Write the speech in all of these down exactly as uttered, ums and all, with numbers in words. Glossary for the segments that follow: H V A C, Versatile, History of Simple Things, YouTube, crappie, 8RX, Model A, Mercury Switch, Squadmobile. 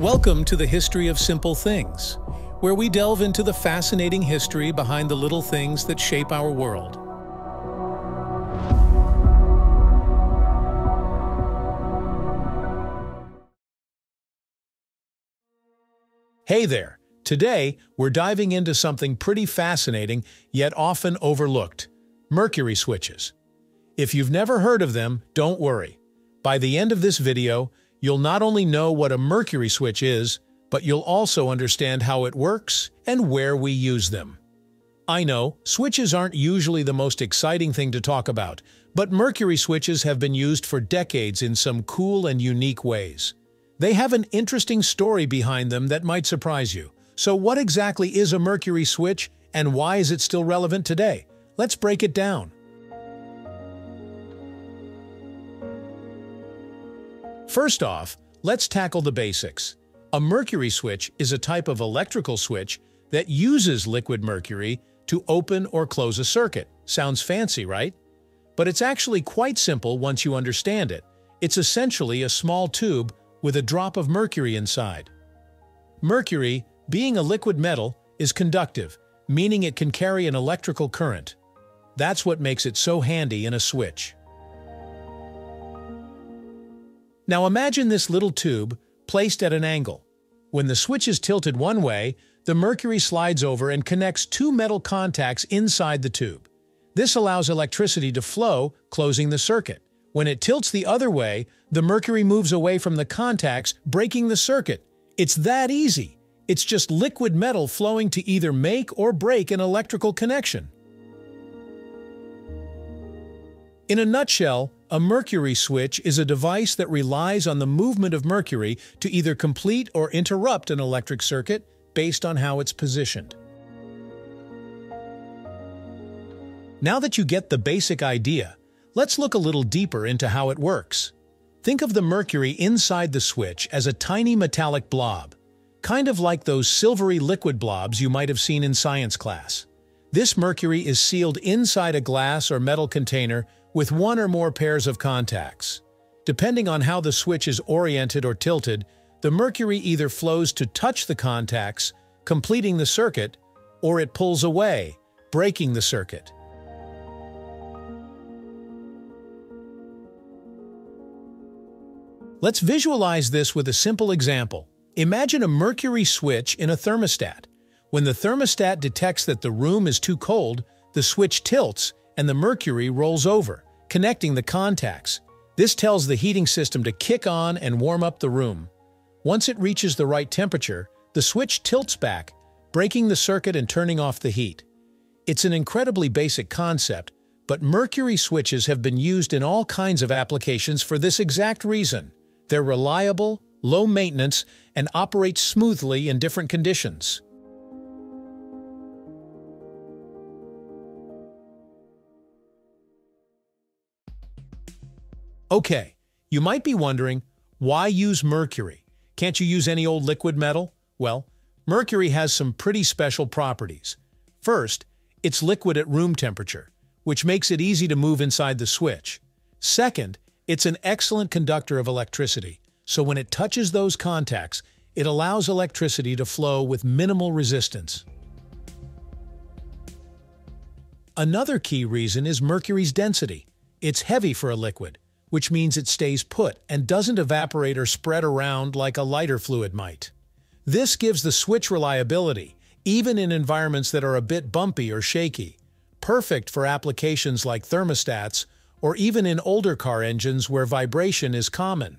Welcome to the History of Simple Things, where we delve into the fascinating history behind the little things that shape our world. Hey there! Today, we're diving into something pretty fascinating, yet often overlooked: Mercury switches. If you've never heard of them, don't worry. By the end of this video, you'll not only know what a mercury switch is, but you'll also understand how it works and where we use them. I know, switches aren't usually the most exciting thing to talk about, but mercury switches have been used for decades in some cool and unique ways. They have an interesting story behind them that might surprise you. So what exactly is a mercury switch, and why is it still relevant today? Let's break it down. First off, let's tackle the basics. A mercury switch is a type of electrical switch that uses liquid mercury to open or close a circuit. Sounds fancy, right? But it's actually quite simple once you understand it. It's essentially a small tube with a drop of mercury inside. Mercury, being a liquid metal, is conductive, meaning it can carry an electrical current. That's what makes it so handy in a switch. Now imagine this little tube placed at an angle. When the switch is tilted one way, the mercury slides over and connects two metal contacts inside the tube. This allows electricity to flow, closing the circuit. When it tilts the other way, the mercury moves away from the contacts, breaking the circuit. It's that easy. It's just liquid metal flowing to either make or break an electrical connection. In a nutshell, a mercury switch is a device that relies on the movement of mercury to either complete or interrupt an electric circuit based on how it's positioned. Now that you get the basic idea, let's look a little deeper into how it works. Think of the mercury inside the switch as a tiny metallic blob, kind of like those silvery liquid blobs you might have seen in science class. This mercury is sealed inside a glass or metal container with one or more pairs of contacts. Depending on how the switch is oriented or tilted, the mercury either flows to touch the contacts, completing the circuit, or it pulls away, breaking the circuit. Let's visualize this with a simple example. Imagine a mercury switch in a thermostat. When the thermostat detects that the room is too cold, the switch tilts and the mercury rolls over, connecting the contacts. This tells the heating system to kick on and warm up the room. Once it reaches the right temperature, the switch tilts back, breaking the circuit and turning off the heat. It's an incredibly basic concept, but mercury switches have been used in all kinds of applications for this exact reason. They're reliable, low maintenance, and operate smoothly in different conditions. Okay, you might be wondering, why use mercury? Can't you use any old liquid metal? Well, mercury has some pretty special properties. First, it's liquid at room temperature, which makes it easy to move inside the switch. Second, it's an excellent conductor of electricity, so when it touches those contacts, it allows electricity to flow with minimal resistance. Another key reason is mercury's density. It's heavy for a liquid, which means it stays put and doesn't evaporate or spread around like a lighter fluid might. This gives the switch reliability, even in environments that are a bit bumpy or shaky, perfect for applications like thermostats or even in older car engines where vibration is common.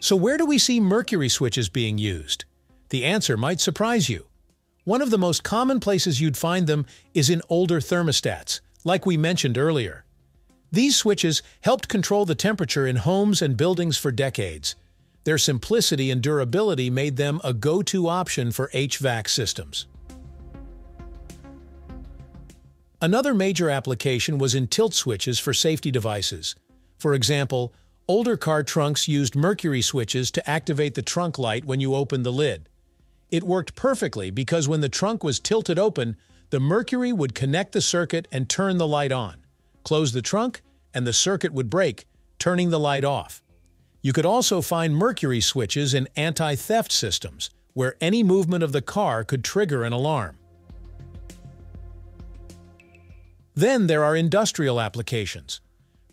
So where do we see mercury switches being used? The answer might surprise you. One of the most common places you'd find them is in older thermostats, like we mentioned earlier. These switches helped control the temperature in homes and buildings for decades. Their simplicity and durability made them a go-to option for H V A C systems. Another major application was in tilt switches for safety devices. For example, older car trunks used mercury switches to activate the trunk light when you opened the lid. It worked perfectly because when the trunk was tilted open, the mercury would connect the circuit and turn the light on. Close the trunk, and the circuit would break, turning the light off. You could also find Mercury switches in anti-theft systems, where any movement of the car could trigger an alarm. Then there are industrial applications.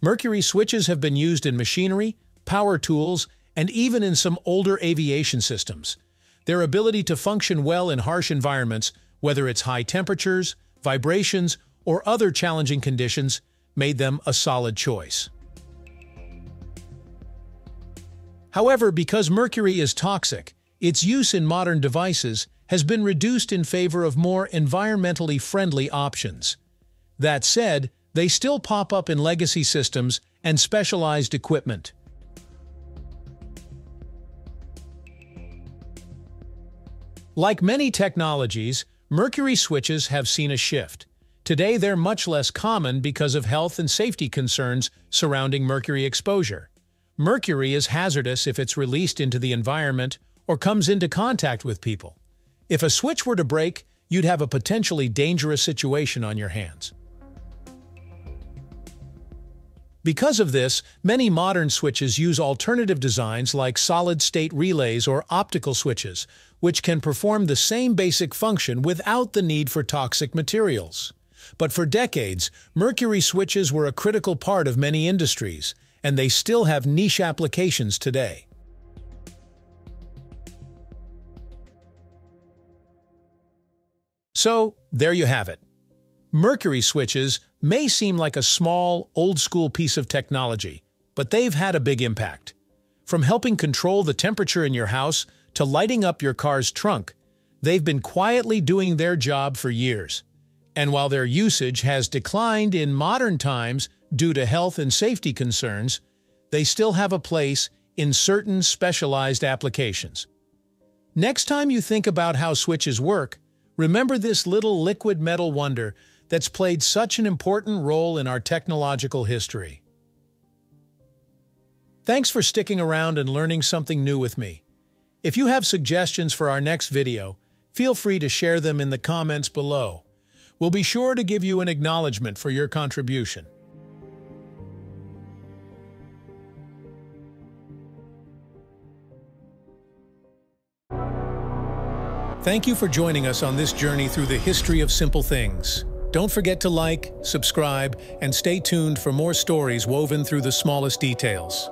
Mercury switches have been used in machinery, power tools, and even in some older aviation systems. Their ability to function well in harsh environments, whether it's high temperatures, vibrations, or other challenging conditions, made them a solid choice. However, because mercury is toxic, its use in modern devices has been reduced in favor of more environmentally friendly options. That said, they still pop up in legacy systems and specialized equipment. Like many technologies, mercury switches have seen a shift. Today, they're much less common because of health and safety concerns surrounding mercury exposure. Mercury is hazardous if it's released into the environment or comes into contact with people. If a switch were to break, you'd have a potentially dangerous situation on your hands. Because of this, many modern switches use alternative designs like solid-state relays or optical switches, which can perform the same basic function without the need for toxic materials. But for decades, mercury switches were a critical part of many industries, and they still have niche applications today. So, there you have it. Mercury switches may seem like a small, old-school piece of technology, but they've had a big impact. From helping control the temperature in your house to lighting up your car's trunk, they've been quietly doing their job for years. And while their usage has declined in modern times due to health and safety concerns, they still have a place in certain specialized applications. Next time you think about how switches work, remember this little liquid metal wonder that's played such an important role in our technological history. Thanks for sticking around and learning something new with me. If you have suggestions for our next video, feel free to share them in the comments below. We'll be sure to give you an acknowledgement for your contribution. Thank you for joining us on this journey through the history of simple things. Don't forget to like, subscribe, and stay tuned for more stories woven through the smallest details.